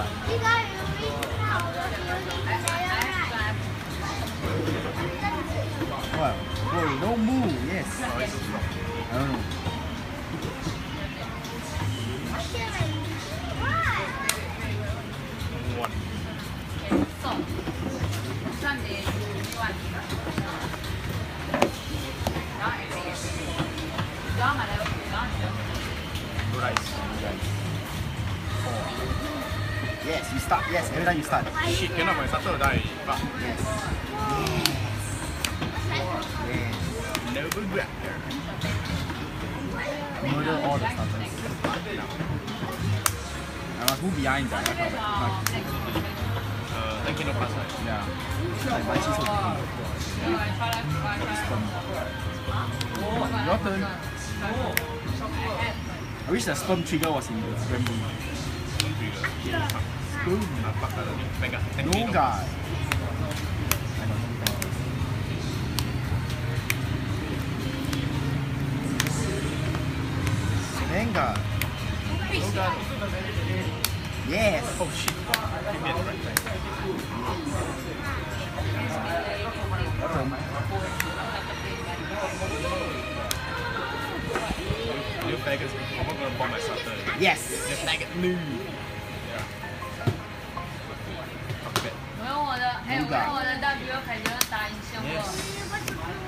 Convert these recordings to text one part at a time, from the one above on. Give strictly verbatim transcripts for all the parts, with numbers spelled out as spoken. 饭。应该有一只好的牛。What? Wait, don't move. Yes. Oh. One. So, Sunday, one. Rice. Yes, you start. Yes, every time you start. Shit, cannot my starter die. But yes. Yes. Noble Graptor. Murder all the starters. I must move behind that. Uh, I cannot pass right. Yeah. I buy cheese over here. Your turn. I wish the sperm trigger was in the Rambo. Sperm. No guy. Venga. No guy. Yes. Oh shit. New faggots. I'm not gonna bomb myself. Yes. New faggot. New. Yeah. Fuck that. New guy. Yes.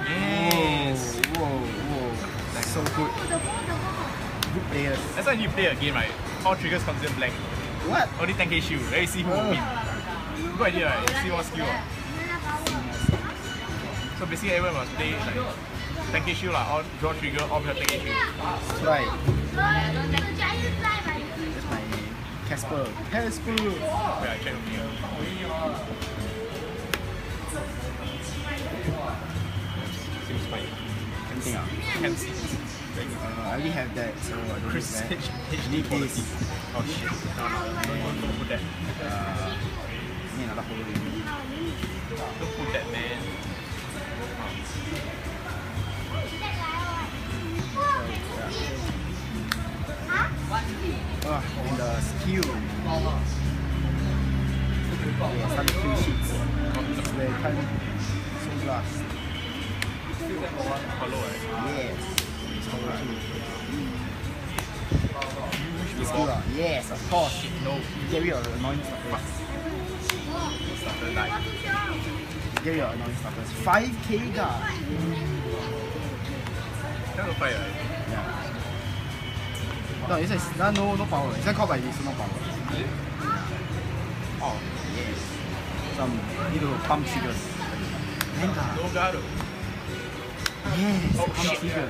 Yes. Whoa, whoa. That's so good. Good players. That's why you play a game, right? All triggers consume blank. What? Only ten K shield. Then you see who will win. Good idea, right? See what skill. So basically, everyone must play like. Tank issue lah, all draw trigger, all pure tank issue. Right. That's my Casper. Casper! Yeah, I check with you. Seems fine. Anything ah? Uh, I already have that, so I don't Chris need that. Chris H D Policy. Oh shit. No, no, no, don't, don't put that. Uh, I need another holo. Don't put that, man. Oh, and the skill. Yeah, some skill sheets. They can't so last. Yes. It's good. Uh, yes, of course. No. Get rid of the annoying stuffers. Get rid of annoying stuffers. five K guard. That will fire. Yeah. No, it's like, no, no, no power. It's not called by this, no power. Is it? Oh, yes. Some little pump triggers. Venga. Dogado. Yes, oh, pump trigger.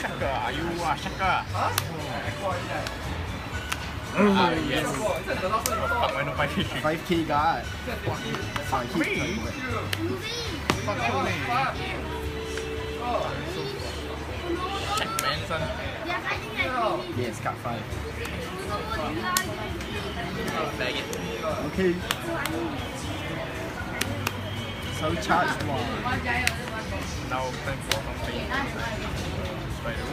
Shaka, are you a shaka? Huh? Oh, yes. five K guard. five K guard. Yes, cut five. Okay. So charge one. Now time for something. Spider.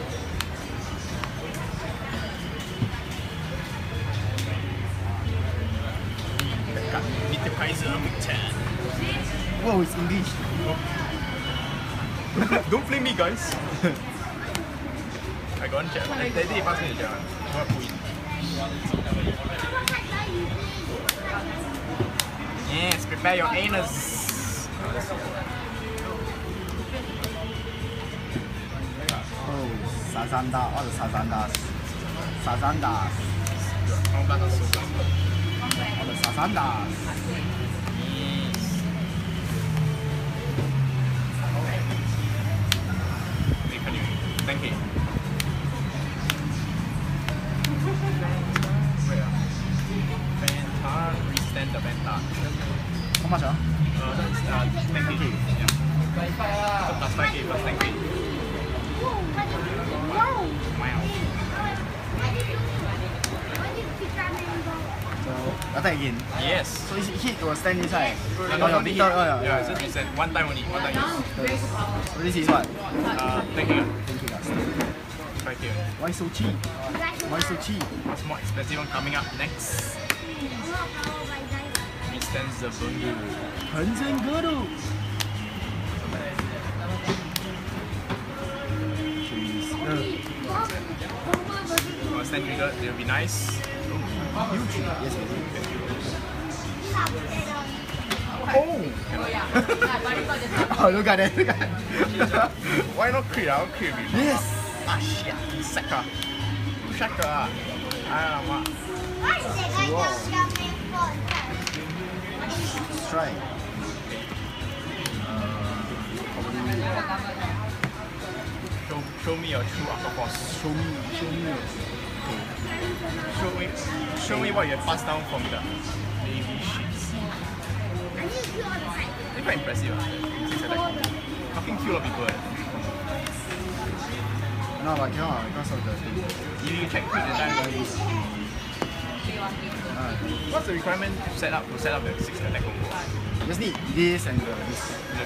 Cut. Meteokaiser Victor. Whoa, it's English. Oh. Don't blame me, guys. I got one chat. They did pass me the chat. What a point. Yes, prepare your anus. Oh, Sazandar. All the Sazandas. Sazandas. All the Sazandas. Yes. They can do it. Thank you. How much? Uh, that's uh, ten K. Yeah. So plus five K, plus ten K. Wow! So, attack again? Yes. So it's hit or stand inside? No, no, no, no, yeah, it's just reset. One time only. One time use. So this is what? Uh, ten K. ten K. five K. Why so cheap? Mister T. What's more expensive one coming up next? Stands the Bunguru. Bunguru. Cheese. Oh, stand trigger. They'll be nice. Oh, you tree. Yes, I do. Oh. Oh, look at that. Look at that. Why not creep? I'll creep you. Yes. Ah, shit. Saka. Saka. Ah, ma. Wow. Let's try. Uh, show, show me your true aquaforce. Show me, show me. Show me, show me what you have passed down from the Navy ships. They're quite impressive. Huh? Fucking cute of people. Eh? No, but cannot because of the thing. You, you check with the time. Uh, What's the requirement to set up to set up the six the Neko bones? Just need this and the this and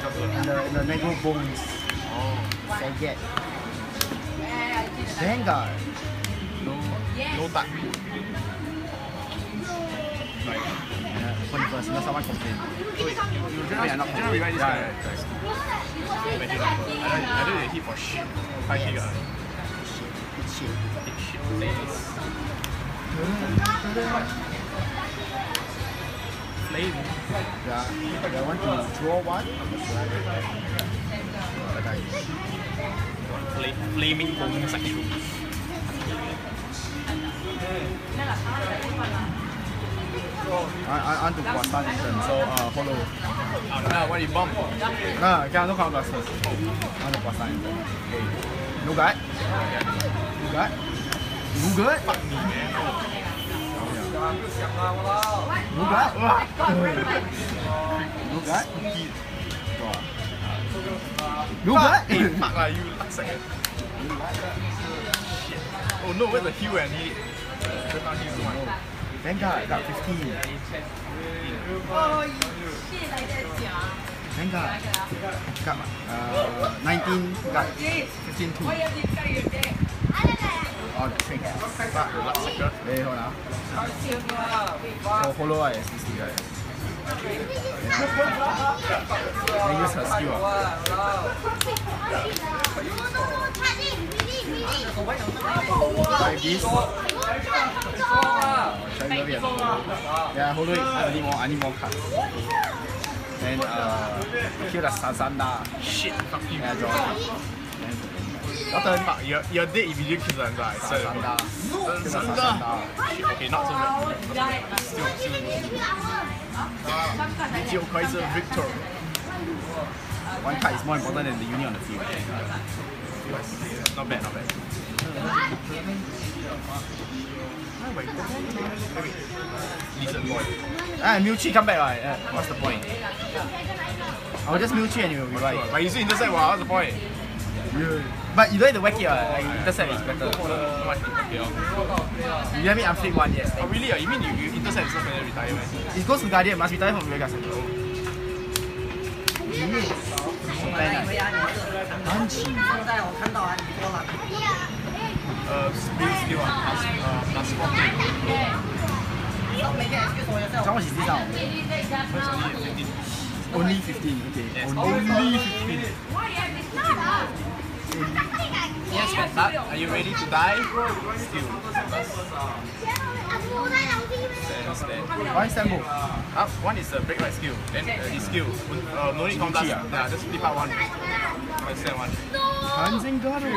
the, and the Neko bones. Oh, so get Vanguard. No, no duck. Right. Yeah, point first. Unless someone complain. So wait, you, you generally are not. You generally rewrite this one. Yeah, right. I don't. I don't really hit for shit. I hit yes. Shit. Hit shit. Hit shit. Flame. Yeah, I want to draw one. Flame, flaming homosexual. I want to Guastan, so uh, follow. Ah, what do you bump? Ah, can I look at Guastan? I want to Guastan. No guy? No guy? Good. Good. Fuck me, man. Oh no, where's the hue and he? Thank God, I got fifteen. Oh shit, like that. Thank God. Got uh, nineteen, got fifteen two. Oh, trick. Hey, hold on. Oh, follow I S D C guy. I use her skill. Like this. Should I love it? Yeah, hold it. I need more, I need more cards. Then, uh, kill the Sazandar. Shit, fuck you. Yeah, draw. Mark, you're, you're dead if you do kill Sazandar. Sazandar. Sazandar. Okay, not so bad. Still, still. Meteokaiser Victor. One card is more important than the unit on the field. Not bad, not bad. Oh my god. Wait, decent boy. Ah, Milchie, come back. Right? Uh, what's the point? I'll just Milchie and you'll be right. But you still intersect, what's the point? Yeah. But you don't have to whack it, uh, like, intercept is better. You have me unflick one, yes. Oh, really? Uh, you mean you, you intercept is not going to retire, man? It goes to Guardian, must retire from Vegas. Uh, Spirit skill, uh, plus four. How much is this now? Only fifteen. Only fifteen, okay. Yes. Only fifteen. Yes, but that, are you ready to die? Still. Why is that move? Up, one is the break right skill, then uh, his skill. Uh, no need to counter. Yeah, just flip out one. I stand one. Kanzengaro!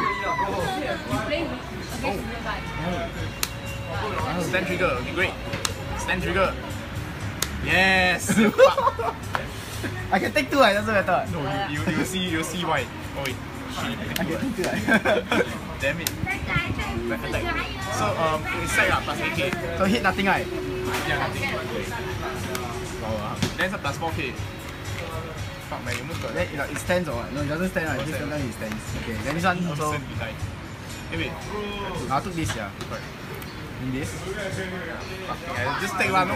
Oh. Stand trigger, okay, great. Stand trigger. Yes! I can take two, it doesn't matter. No, you, you, you see, you see why. Oh wait, she I can take two. Damn it. So um, inside up plus eight K. So hit nothing, right? Yeah, nothing. Wow. Then it's a plus four K. Fuck man, you move got it. It stands or what? No, it doesn't stand. Right? This sometimes it stands. Okay, then this one also. Hey, wait. I took this, yeah. Right. In this? Yeah, just take one. No.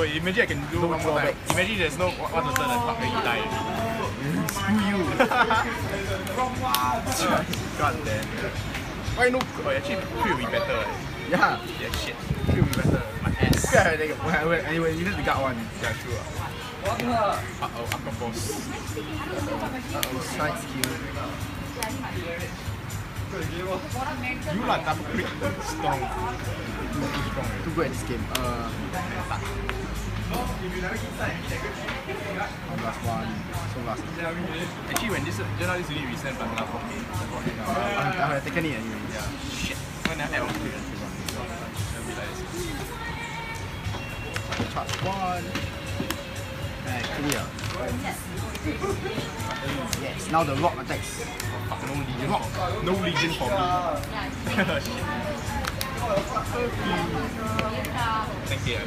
Wait, imagine I can do no one more time. Imagine there's no one to turn and fuck and you die. Screw you. God damn. Why no? Oh, actually, Q will be better. Eh? Yeah. Yeah, shit. Q will be better. My ass. Okay, I think. Well, anyway, you need the gut one. Yeah, true. Uh. What the? Uh oh, upper force. Uh oh, side skill. You are double quick. Strong. Too good at this game. Uh. Last one. So last one. Actually, when this, just now this unit reset, but now for me. I have taken it anyway. Yeah. Shit. When I have all three, I'll be like this. Charge one. Right, clear. Yes, now the rock attacks. No legion. Rock. No legion for me. Shit. Thank you.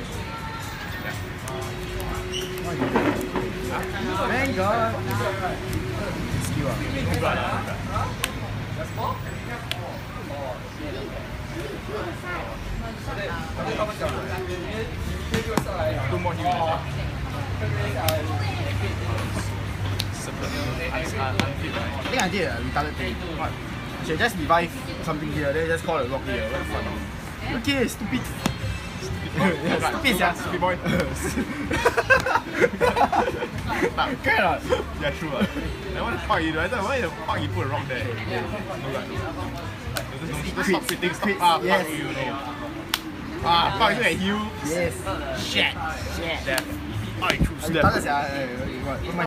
Thank God. Skill up. That's four? Two more units. I think I did a retarded thing. What? I should just revive something here, then just call it a rock here. What fun. Okay, stupid. Stupid, yeah. Stupid boy. Can or not? Yeah, true. Like, what the fuck you do? I thought, why the fuck you put a rock there? Don't stop quitting, stop. Yes. Ah, fuck, look at you. Yes. Shit. Shit. I choose that. What? What am I